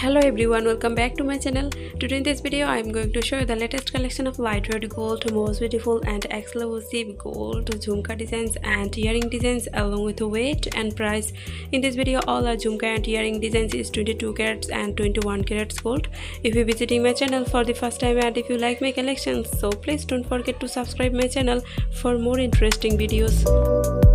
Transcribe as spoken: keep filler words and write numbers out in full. Hello everyone, welcome back to my channel. Today in this video I am going to show you the latest collection of light red gold, most beautiful and exclusive gold jhumka designs and earring designs along with weight and price. In this video all our jhumka and earring designs is twenty-two carats and twenty-one carats gold. If you are visiting my channel for the first time and if you like my collections, so please don't forget to subscribe my channel for more interesting videos.